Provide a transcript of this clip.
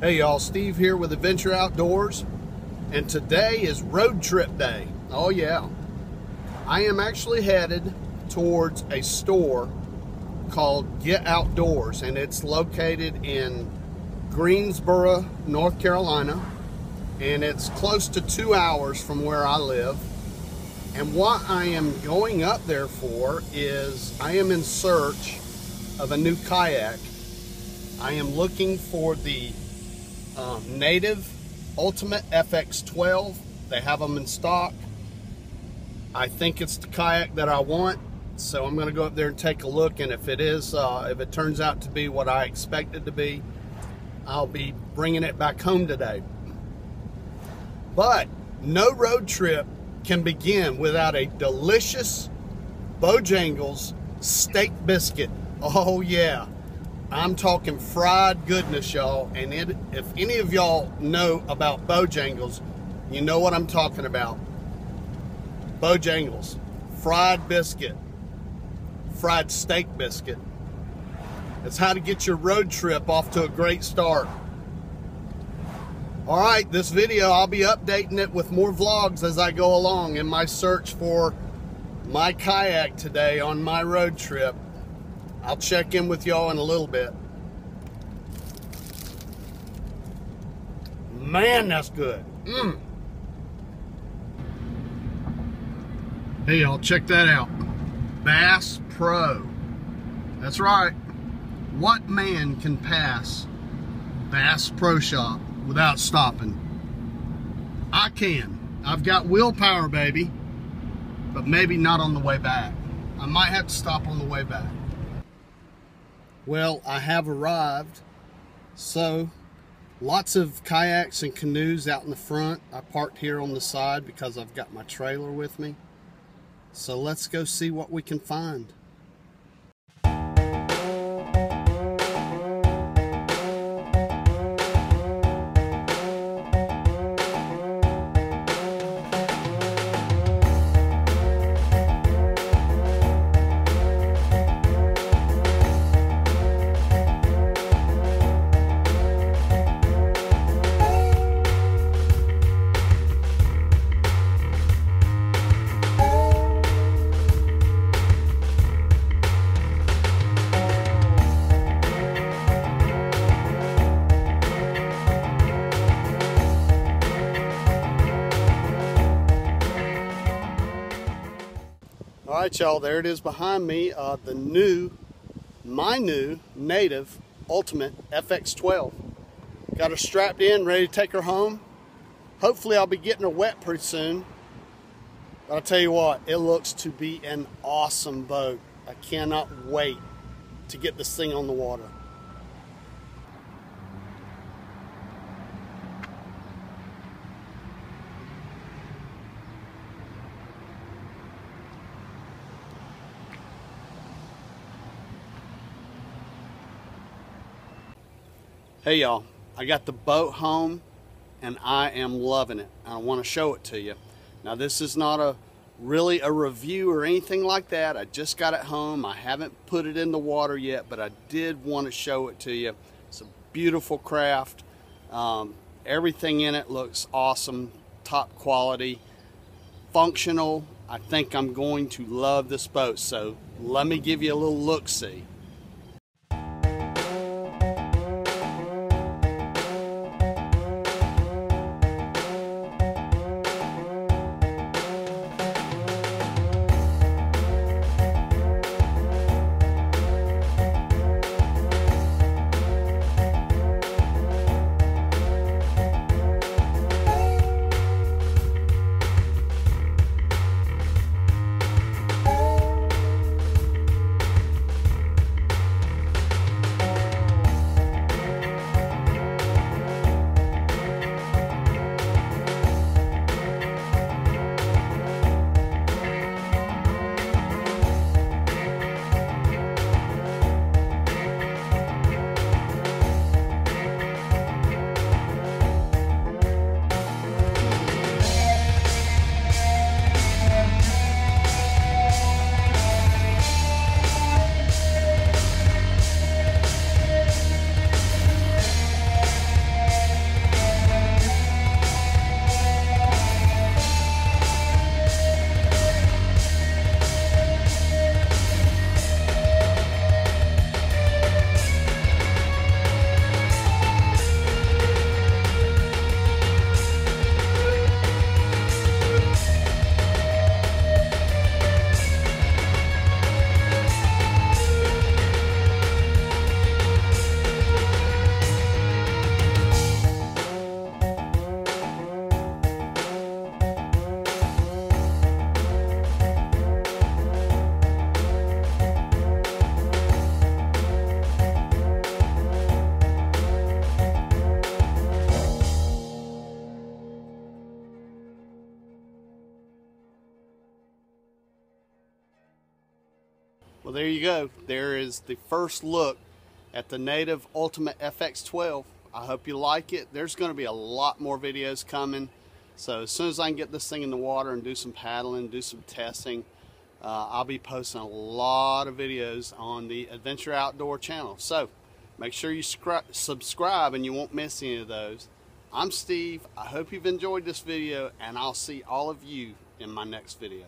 Hey y'all, Steve here with Adventure Outdoors, and today is road trip day. Oh yeah. I am actually headed towards a store called Get Outdoors, and it's located in Greensboro, North Carolina, and it's close to 2 hours from where I live. And what I am going up there for is I am in search of a new kayak. I am looking for the Native Ultimate FX12. They have them in stock. I think it's the kayak that I want, so I'm gonna go up there and take a look, and if it turns out to be what I expect it to be, I'll be bringing it back home today. But no road trip can begin without a delicious Bojangles steak biscuit. Oh yeah, I'm talking fried goodness, y'all. And if any of y'all know about Bojangles, you know what I'm talking about. Bojangles, fried biscuit, fried steak biscuit. It's how to get your road trip off to a great start. All right, this video, I'll be updating it with more vlogs as I go along in my search for my kayak today on my road trip. I'll check in with y'all in a little bit. Man, that's good. Hey, y'all, check that out. Bass Pro. That's right. What man can pass Bass Pro Shop without stopping? I can. I've got willpower, baby, but maybe not on the way back. I might have to stop on the way back. Well, I have arrived, so lots of kayaks and canoes out in the front. I parked here on the side because I've got my trailer with me. So let's go see what we can find. All right, y'all, there it is behind me, my new Native Ultimate FX12. Got her strapped in, ready to take her home. Hopefully I'll be getting her wet pretty soon. But I'll tell you what, it looks to be an awesome boat. I cannot wait to get this thing on the water. Hey y'all, I got the boat home and I am loving it. I want to show it to you. Now this is not really a review or anything like that. I just got it home. I haven't put it in the water yet, but I did want to show it to you. It's a beautiful craft. Everything in it looks awesome, top quality, functional. I think I'm going to love this boat. So let me give you a little look-see. Well, there you go. There is the first look at the Native Ultimate FX12. I hope you like it. There's going to be a lot more videos coming. So as soon as I can get this thing in the water and do some paddling, do some testing, I'll be posting a lot of videos on the Adventure Outdoor channel. So make sure you subscribe and you won't miss any of those. I'm Steve. I hope you've enjoyed this video, and I'll see all of you in my next video.